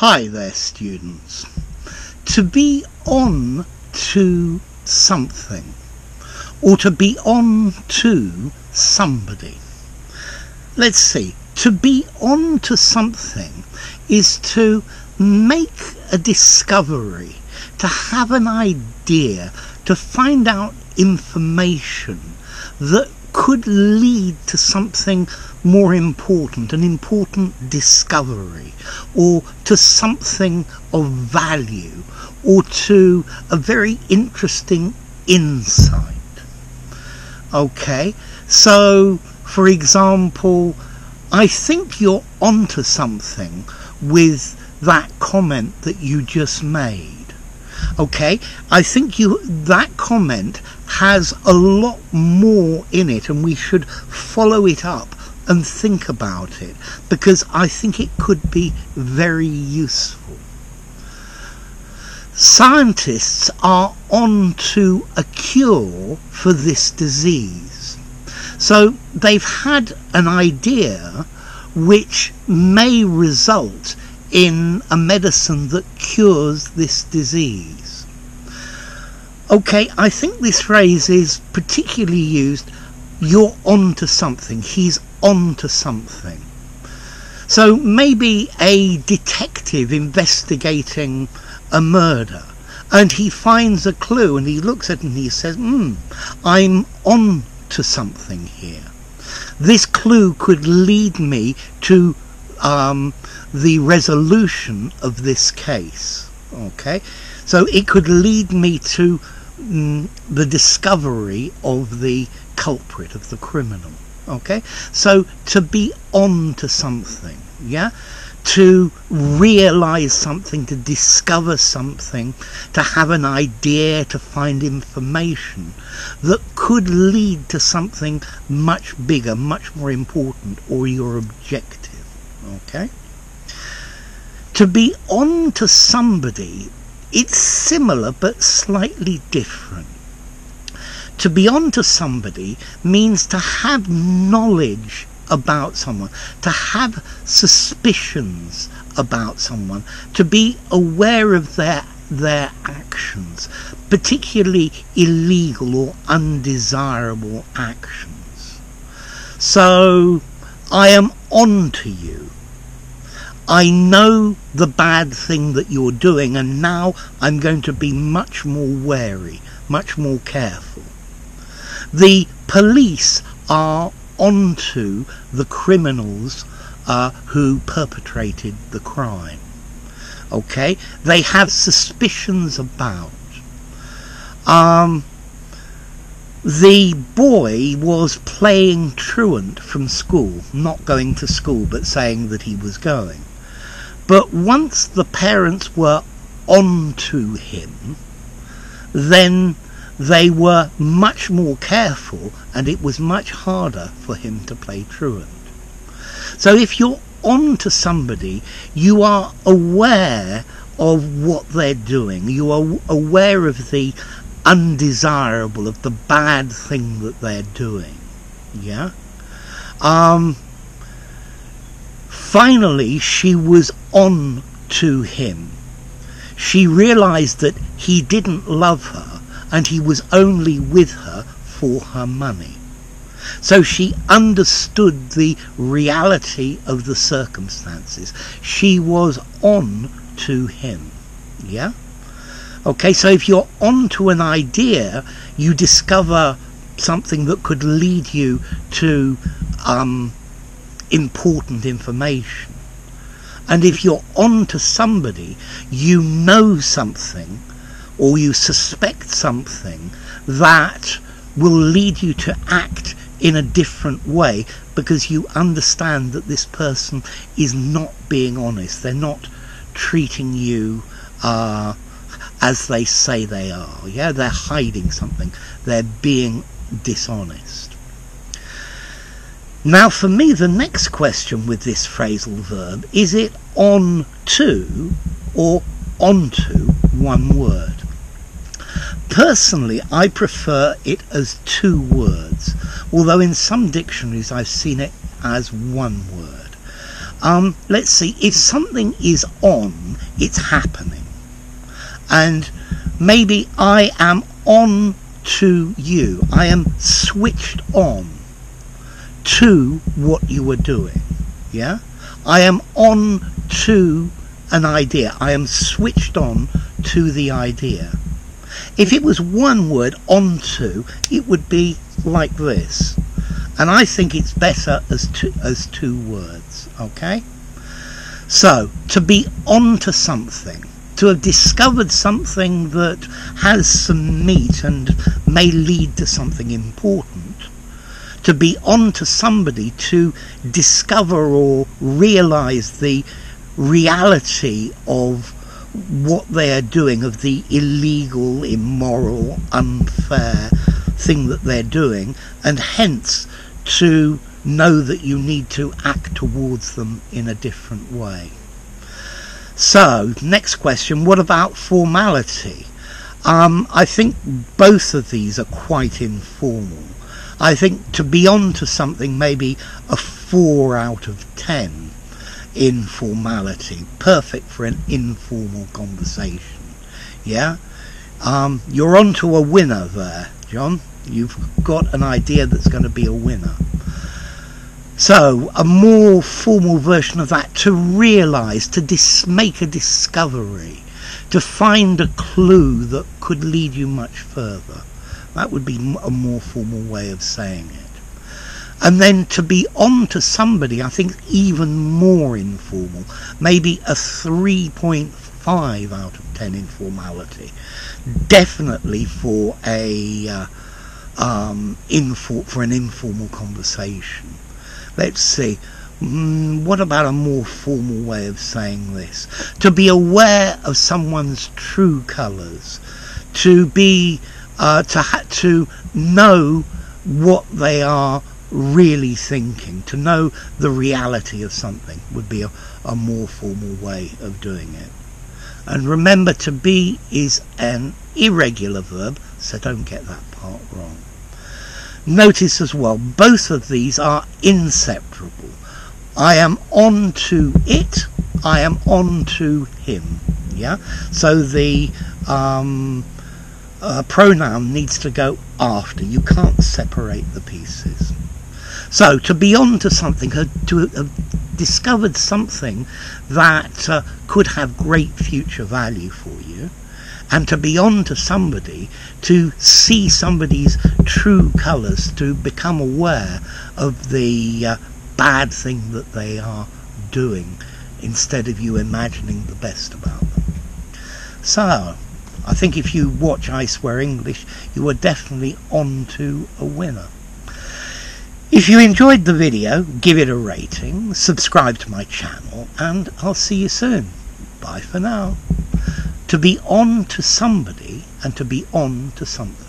Hi there, students. To be on to something, or to be on to somebody. Let's see. To be on to something is to make a discovery, to have an idea, to find out information that could lead to something more important, an important discovery, or to something of value, or to a very interesting insight. Okay, so for example, I think you're onto something with that comment that you just made. Okay, I think that comment has a lot more in it, and we should follow it up and think about it, because I think it could be very useful. Scientists are on to a cure for this disease. So they've had an idea which may result in a medicine that cures this disease. Okay, I think this phrase is particularly used, you're on to something, he's on to something. So maybe a detective investigating a murder, and he finds a clue and he looks at it and he says, I'm on to something here. This clue could lead me to the resolution of this case. Okay, so it could lead me to the discovery of the culprit, of the criminal. Okay, so to be on to something, yeah, to realize something, to discover something, to have an idea, to find information that could lead to something much bigger, much more important, or your objective. Okay, to be on to somebody, it's similar but slightly different. To be on to somebody means to have knowledge about someone, to have suspicions about someone, to be aware of their actions, particularly illegal or undesirable actions. So, I am on to you. I know the bad thing that you're doing, and now I'm going to be much more wary, much more careful. The police are on to the criminals who perpetrated the crime. Okay, they have suspicions about. The boy was playing truant from school, not going to school, but saying that he was going. But once the parents were on to him, then they were much more careful, and it was much harder for him to play truant. So if you're on to somebody, you are aware of what they're doing. You are aware of the undesirable, of the bad thing that they're doing, yeah? Finally, she was on to him. She realized that he didn't love her, and he was only with her for her money. So she understood the reality of the circumstances. She was on to him, yeah? Okay, so if you're onto an idea, you discover something that could lead you to important information. And if you're onto somebody, you know something, or you suspect something that will lead you to act in a different way, because you understand that this person is not being honest. They're not treating you as they say they are, yeah? They're hiding something. They're being dishonest. Now, for me, the next question with this phrasal verb, is it on to or onto one word? Personally, I prefer it as two words, although in some dictionaries I've seen it as one word. Let's see, if something is on, it's happening. And maybe I am on to you. I am switched on to what you were doing. Yeah? I am on to an idea. I am switched on to the idea. If it was one word, onto, it would be like this. And I think it's better as two words, okay? So, to be onto something, to have discovered something that has some meat and may lead to something important, to be onto somebody, to discover or realise the reality of what they are doing, of the illegal, immoral, unfair thing that they're doing, and hence to know that you need to act towards them in a different way. So, next question, what about formality? I think both of these are quite informal. I think to be on to something, maybe a 4 out of 10 in formality, perfect for an informal conversation. Yeah? You're on to a winner there, John. You've got an idea that's going to be a winner. So, a more formal version of that, to realise, to make a discovery, to find a clue that could lead you much further. That would be a more formal way of saying it. And then to be on to somebody, I think, even more informal. Maybe a 3.5 out of 10 informality. Definitely for a for an informal conversation. Let's see, what about a more formal way of saying this? To be aware of someone's true colours, to be to know what they are really thinking, to know the reality of something would be a more formal way of doing it. And remember, to be is an irregular verb, so don't get that part wrong. Notice as well, both of these are inseparable. I am on to it, I am on to him. Yeah? So the pronoun needs to go after. You can't separate the pieces. So, to be on to something, to have discovered something that could have great future value for you, and to be on to somebody, to see somebody's true colours, to become aware of the bad thing that they are doing, instead of you imagining the best about them. So, I think if you watch I Swear English, you are definitely on to a winner. If you enjoyed the video, give it a rating, subscribe to my channel, and I'll see you soon. Bye for now. To be on to somebody and to be on to something.